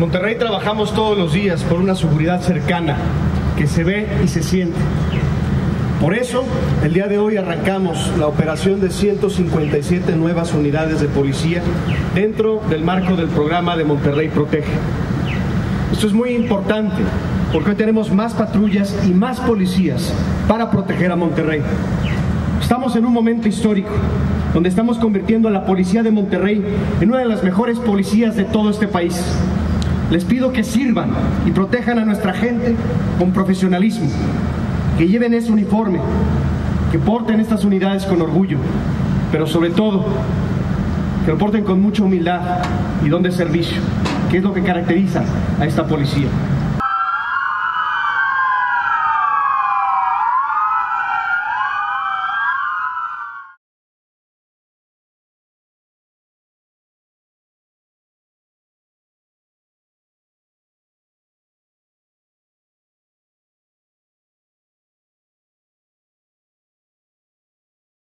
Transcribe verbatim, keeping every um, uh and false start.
Monterrey trabajamos todos los días por una seguridad cercana, que se ve y se siente. Por eso, el día de hoy arrancamos la operación de ciento cincuenta y siete nuevas unidades de policía dentro del marco del programa de Monterrey Protege. Esto es muy importante, porque hoy tenemos más patrullas y más policías para proteger a Monterrey. Estamos en un momento histórico, donde estamos convirtiendo a la policía de Monterrey en una de las mejores policías de todo este país. Les pido que sirvan y protejan a nuestra gente con profesionalismo, que lleven ese uniforme, que porten estas unidades con orgullo, pero sobre todo, que lo porten con mucha humildad y don de servicio, que es lo que caracteriza a esta policía.